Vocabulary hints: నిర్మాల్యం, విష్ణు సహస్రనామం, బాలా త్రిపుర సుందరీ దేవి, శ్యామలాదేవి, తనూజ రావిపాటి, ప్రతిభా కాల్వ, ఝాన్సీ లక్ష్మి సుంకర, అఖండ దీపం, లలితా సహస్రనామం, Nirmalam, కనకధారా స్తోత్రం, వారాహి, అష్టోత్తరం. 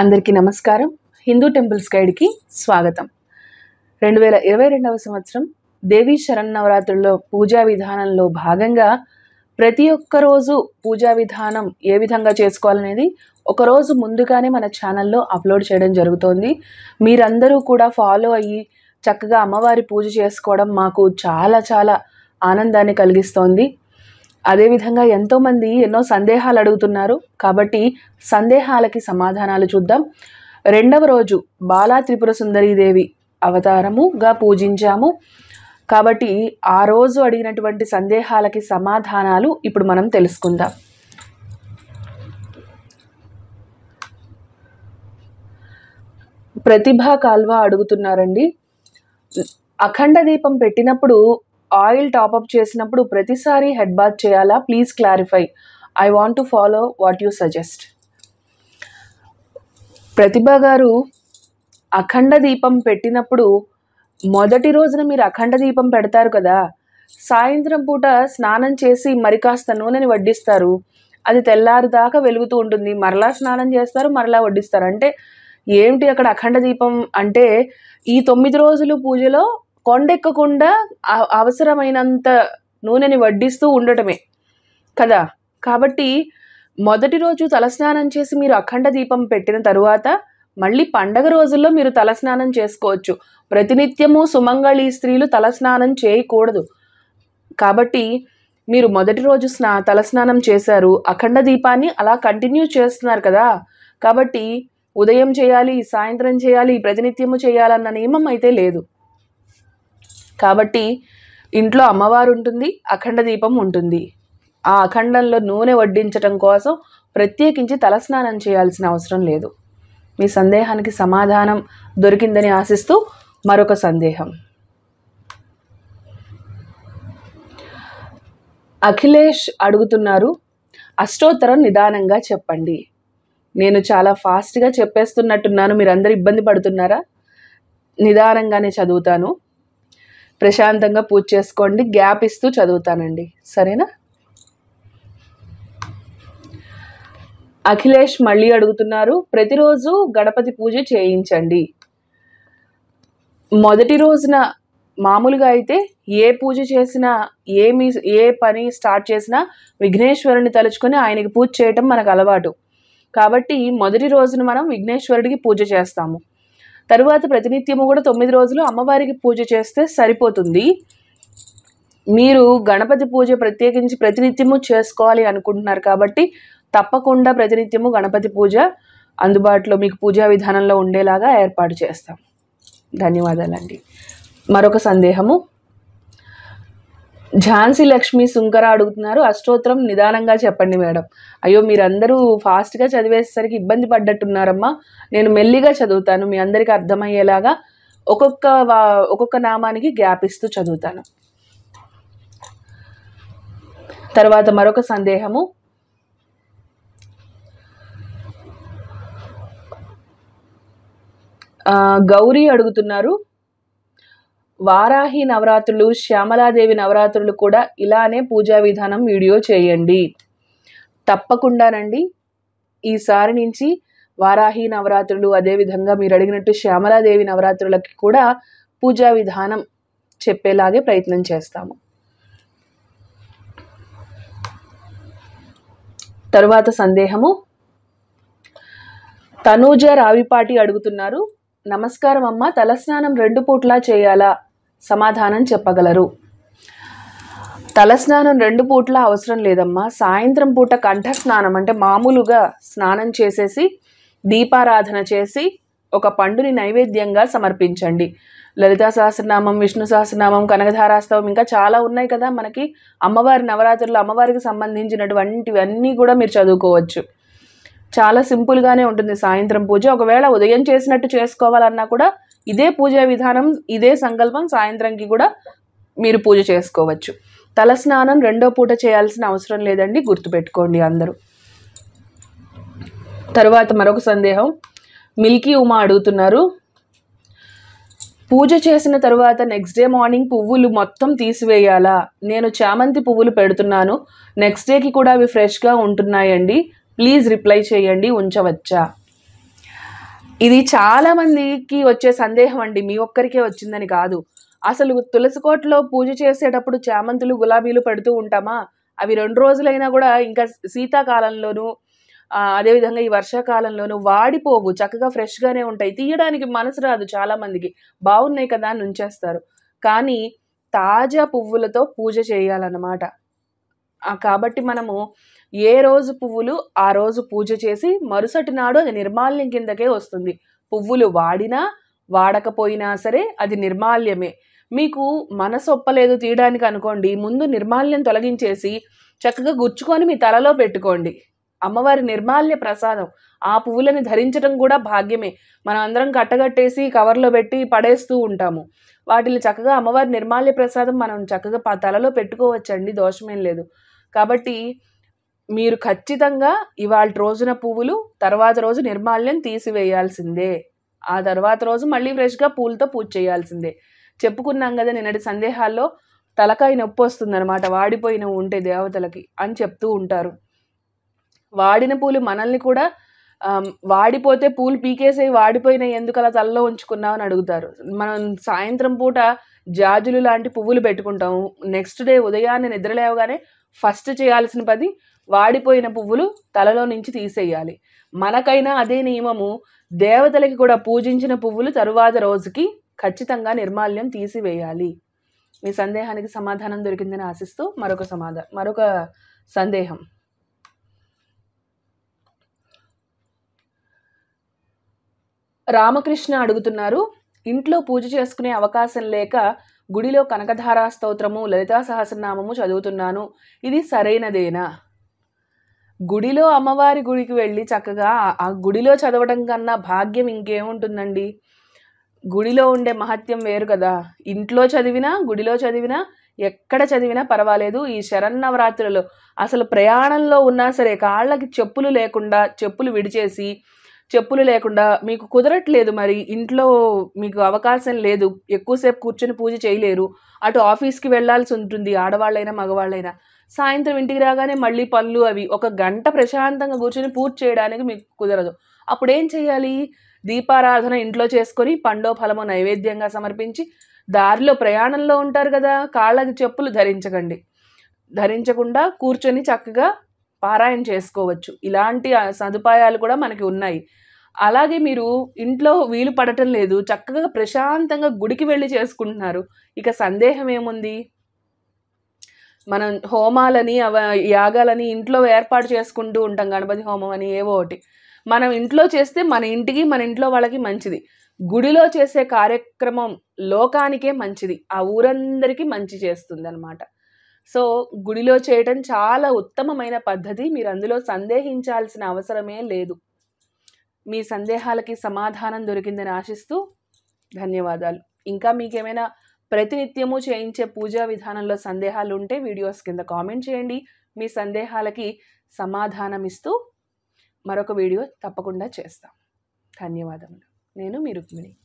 అందరికీ నమస్కారం. హిందూ టెంపుల్స్ గైడ్కి స్వాగతం. 2022వ సంవత్సరం దేవి శరణవరాత్రుల్లో పూజా విధానంలో భాగంగా ప్రతి ఒక్క రోజు పూజా విధానం ఏ విధంగా చేసుకోవాలనేది ఒకరోజు ముందుగానే మన ఛానల్లో అప్లోడ్ చేయడం జరుగుతోంది. మీరందరూ కూడా ఫాలో అయ్యి చక్కగా అమ్మవారి పూజ చేసుకోవడం మాకు చాలా చాలా ఆనందాన్ని కలిగిస్తోంది. అదేవిధంగా ఎంతోమంది ఎన్నో సందేహాలు అడుగుతున్నారు, కాబట్టి సందేహాలకి సమాధానాలు చూద్దాం. 2వ రోజు బాలా త్రిపుర సుందరీ దేవి అవతారముగా పూజించాము, కాబట్టి ఆ రోజు అడిగినటువంటి సందేహాలకి సమాధానాలు ఇప్పుడు మనం తెలుసుకుందాం. ప్రతిభా కాల్వ అడుగుతున్నారండి, అఖండ దీపం పెట్టినప్పుడు ఆయిల్ టాపప్ చేసినప్పుడు ప్రతిసారి హెడ్ బాత్ చేయాలా? Please clarify. I want to follow what you suggest. Prathibha garu, అఖండ దీపం పెట్టినప్పుడు మొదటి రోజున మీరు అఖండ దీపం పెడతారు కదా, సాయంత్రం పూట స్నానం చేసి మరి కాస్త నూనెని వడ్డిస్తారు, అది తెల్లారు దాకా వెలుగుతూ ఉంటుంది, మరలా స్నానం చేస్తారు, మరలా వడ్డిస్తారు. అంటే ఏమిటి అక్కడ అఖండ దీపం అంటే? ఈ 9 రోజులు పూజలో కొండెక్కకుండా అవసరమైనంత నూనెని వడ్డిస్తూ ఉండటమే కదా. కాబట్టి మొదటి రోజు తలస్నానం చేసి మీరు అఖండ దీపం పెట్టిన తరువాత మళ్ళీ పండగ రోజుల్లో మీరు తలస్నానం చేసుకోవచ్చు. ప్రతినిత్యము సుమంగళి స్త్రీలు తలస్నానం చేయకూడదు, కాబట్టి మీరు మొదటి రోజు తలస్నానం చేశారు, అఖండ దీపాన్ని అలా కంటిన్యూ చేస్తున్నారు కదా, కాబట్టి ఉదయం చేయాలి, సాయంత్రం చేయాలి, ప్రతినిత్యము చేయాలన్న నియమం అయితే లేదు. కాబట్టి ఇంట్లో అమ్మవారు ఉంటుంది, అఖండ దీపం ఉంటుంది, ఆ అఖండంలో నూనె వడ్డించటం కోసం ప్రత్యేకించి తలస్నానం చేయాల్సిన అవసరం లేదు. మీ సందేహానికి సమాధానం దొరికిందని ఆశిస్తూ మరొక సందేహం. అఖిలేష్ అడుగుతున్నారు, అష్టోత్తరం నిదానంగా చెప్పండి. నేను చాలా ఫాస్ట్గా చెప్పేస్తున్నట్టున్నాను, మీరందరూ ఇబ్బంది పడుతున్నారా? నిదానంగానే చదువుతాను, ప్రశాంతంగా పూజ చేసుకోండి, గ్యాప్ ఇస్తూ చదువుతానండి, సరేనా? అఖిలేష్ మళ్ళీ అడుగుతున్నారు, ప్రతిరోజు గణపతి పూజ చేయించండి. మొదటి రోజున మామూలుగా అయితే ఏ పూజ చేసినా, ఏ పని స్టార్ట్ చేసినా విఘ్నేశ్వరుని తలుచుకొని ఆయనకి పూజ చేయటం మనకు అలవాటు. కాబట్టి మొదటి రోజున మనం విఘ్నేశ్వరుడికి పూజ చేస్తాము. తరువాత ప్రతినిత్యము కూడా 9 రోజులు అమ్మవారికి పూజ చేస్తే సరిపోతుంది. మీరు గణపతి పూజ ప్రత్యేకించి ప్రతినిత్యము చేసుకోవాలి అనుకుంటున్నారు, కాబట్టి తప్పకుండా ప్రతినిత్యము గణపతి పూజ అందుబాటులో మీకు పూజా విధానంలో ఉండేలాగా ఏర్పాటు చేస్తాం. ధన్యవాదాలండి. మరొక సందేహము. ఝాన్సీ లక్ష్మి సుంకర అడుగుతున్నారు, అష్టోత్తరం నిదానంగా చెప్పండి మేడం. అయ్యో, మీరందరూ ఫాస్ట్గా చదివేసరికి ఇబ్బంది పడ్డట్టున్నారమ్మా, నేను మెల్లిగా చదువుతాను, మీ అందరికీ అర్థమయ్యేలాగా ఒక్కొక్క నామానికి గ్యాప్ ఇస్తూ చదువుతాను. తర్వాత మరొక సందేహము. గౌరీ అడుగుతున్నారు, వారాహి నవరాత్రులు, శ్యామలాదేవి నవరాత్రులు కూడా ఇలానే పూజా విధానం వీడియో చేయండి. తప్పకుండానండి. ఈసారి నుంచి వారాహి నవరాత్రులు, అదేవిధంగా మీరు అడిగినట్టు శ్యామలాదేవి నవరాత్రులకి కూడా పూజా విధానం చెప్పేలాగే ప్రయత్నం చేస్తాము. తరువాత సందేహము. తనూజ రావిపాటి అడుగుతున్నారు, నమస్కారం అమ్మ, తలస్నానం 2 పూట్లా చేయాలా? సమాధానం చెప్పగలరు. తలస్నానం 2 పూట్ల అవసరం లేదమ్మా. సాయంత్రం పూట కంఠస్నానం అంటే మామూలుగా స్నానం చేసేసి దీపారాధన చేసి ఒక పండుని నైవేద్యంగా సమర్పించండి. లలితా సహస్రనామం, విష్ణు సహస్రనామం, కనకధారా స్తోత్రం, ఇంకా చాలా ఉన్నాయి కదా మనకి అమ్మవారి నవరాత్రులు, అమ్మవారికి సంబంధించినటువంటివన్నీ కూడా మీరు చదువుకోవచ్చు. చాలా సింపుల్గానే ఉంటుంది సాయంత్రం పూజ. ఒకవేళ ఉదయం చేసినట్టు చేసుకోవాలన్నా కూడా ఇదే పూజా విధానం, ఇదే సంకల్పం, సాయంత్రంకి కూడా మీరు పూజ చేసుకోవచ్చు. తలస్నానం 2వ పూట చేయాల్సిన అవసరం లేదండి, గుర్తుపెట్టుకోండి అందరూ. తర్వాత మరొక సందేహం. మిల్కీ ఉమా అడుగుతున్నారు, పూజ చేసిన తర్వాత నెక్స్ట్ డే మార్నింగ్ పువ్వులు మొత్తం తీసివేయాలా? నేను చామంతి పువ్వులు పెడుతున్నాను, నెక్స్ట్ డేకి కూడా అవి ఫ్రెష్గా ఉంటున్నాయండి, ప్లీజ్ రిప్లై చేయండి, ఉంచవచ్చా? ఇది చాలా మందికి వచ్చే సందేహం అండి, మీ ఒక్కరికే వచ్చిందని కాదు. అసలు తులసి కోటలో పూజ చేసేటప్పుడు చామంతులు గులాబీలు పెడుతూ ఉంటామా? అవి 2 రోజులైనా కూడా ఇంకా శీతాకాలంలోనూ అదేవిధంగా ఈ వర్షాకాలంలోనూ వాడిపోవు, చక్కగా ఫ్రెష్గానే ఉంటాయి, తీయడానికి మనసు రాదు. చాలామందికి బాగున్నాయి కదా అని ఉంచేస్తారు, కానీ తాజా పువ్వులతో పూజ చేయాలన్నమాట. కాబట్టి మనము ఏ రోజు పువ్వులు ఆ రోజు పూజ చేసి మరుసటి నాడు అది నిర్మాల్యం కిందకే వస్తుంది. పువ్వులు వాడినా వాడకపోయినా సరే అది నిర్మాల్యమే. మీకు మనసొప్పలేదు తీయడానికి అనుకోండి, ముందు నిర్మాల్యం తొలగించేసి చక్కగా గుచ్చుకొని మీ తలలో పెట్టుకోండి. అమ్మవారి నిర్మాల్య ప్రసాదం, ఆ పువ్వులని ధరించడం కూడా భాగ్యమే. మనం అందరం కట్టగట్టేసి కవర్లో పెట్టి పడేస్తూ ఉంటాము. వాటిని చక్కగా అమ్మవారి నిర్మాల్య ప్రసాదం మనం చక్కగా తలలో పెట్టుకోవచ్చండి, దోషమేం లేదు. కాబట్టి మీరు ఖచ్చితంగా ఇవాళ రోజున పువ్వులు, తర్వాత రోజు నిర్మాల్యం తీసివేయాల్సిందే, ఆ తర్వాత రోజు మళ్ళీ ఫ్రెష్గా పూలతో పూజ చేయాల్సిందే. చెప్పుకున్నాం కదా నిన్నటి సందేహాల్లో, తలకాయ నొప్పి వస్తుందన్నమాట వాడిపోయినవి ఉంటే దేవతలకి అని చెప్తూ ఉంటారు. వాడిన పూలు మనల్ని కూడా వాడిపోతే పూలు పీకేసే వాడిపోయిన ఎందుకు అలా తలలో ఉంచుకున్నామని అడుగుతారు. మనం సాయంత్రం పూట జాజులు లాంటి పువ్వులు పెట్టుకుంటాము, నెక్స్ట్ డే ఉదయాన్నే నిద్రలేవగానే ఫస్ట్ చేయాల్సిన పది వాడిపోయిన పువ్వులు తలలో నుంచి తీసేయాలి. మనకైనా అదే నియమము, దేవతలకి కూడా పూజించిన పువ్వులు తరువాత రోజుకి ఖచ్చితంగా నిర్మాల్యం తీసివేయాలి. మీ సందేహానికి సమాధానం దొరికిందని ఆశిస్తూ మరొక సందేహం. రామకృష్ణ అడుగుతున్నారు, ఇంట్లో పూజ చేసుకునే అవకాశం లేక గుడిలో కనకధారా స్తోత్రము, లలితా సహస్రనామము చదువుతున్నాను, ఇది సరైనదేనా? గుడిలో అమ్మవారి గుడికి వెళ్ళి చక్కగా ఆ గుడిలో చదవడం కన్నా భాగ్యం ఇంకేముంటుందండి? గుడిలో ఉండే మహత్యం వేరు కదా. ఇంట్లో చదివినా గుడిలో చదివినా ఎక్కడ చదివినా పర్వాలేదు. ఈ శరన్నవరాత్రులలో అసలు ప్రయాణంలో ఉన్నా సరే కాళ్ళకి చెప్పులు విడిచేసి చెప్పులు లేకుండా మీకు కుదరట్లేదు, మరి ఇంట్లో మీకు అవకాశం లేదు, ఎక్కువసేపు కూర్చొని పూజ చేయలేరు, అటు ఆఫీస్కి వెళ్ళాల్సి ఉంటుంది ఆడవాళ్ళైనా మగవాళ్ళైనా, సాయంత్రం ఇంటికి రాగానే మళ్ళీ పళ్ళు అవి 1 గంట ప్రశాంతంగా కూర్చొని పూజ చేయడానికి మీకు కుదరదు. అప్పుడు ఏం చేయాలి? దీపారాధన ఇంట్లో చేసుకొని పండో ఫలమో నైవేద్యంగా సమర్పించి, దారిలో ప్రయాణంలో ఉంటారు కదా కాళ్ళకి చెప్పులు ధరించకుండా కూర్చొని చక్కగా పారాయణ చేసుకోవచ్చు. ఇలాంటి సదుపాయాలు కూడా మనకి ఉన్నాయి. అలాగే మీరు ఇంట్లో వీలు పడటం లేదు, చక్కగా ప్రశాంతంగా గుడికి వెళ్ళి చేసుకుంటున్నారు, ఇక సందేహం ఏముంది? మనం హోమాలని యాగాలని ఇంట్లో ఏర్పాటు చేసుకుంటూ ఉంటాం, గణపతి హోమం అని ఏవో ఒకటి. మనం ఇంట్లో చేస్తే మన ఇంటికి మన ఇంట్లో వాళ్ళకి మంచిది, గుడిలో చేసే కార్యక్రమం లోకానికే మంచిది, ఆ ఊరందరికీ మంచి చేస్తుంది అన్నమాట. సో గుడిలో చేయటం చాలా ఉత్తమమైన పద్ధతి, మీరు అందులో సందేహించాల్సిన అవసరమే లేదు. మీ సందేహాలకి సమాధానం దొరికిందని ఆశిస్తూ ధన్యవాదాలు. ఇంకా మీకేమైనా ప్రతినిత్యము చేయించే పూజా విధానంలో సందేహాలు ఉంటే వీడియోస్ కింద కామెంట్ చేయండి. మీ సందేహాలకి సమాధానమిస్తూ మరొక వీడియో తప్పకుండా చేస్తాం. ధన్యవాదములు. నేను మీ రుక్మిణి.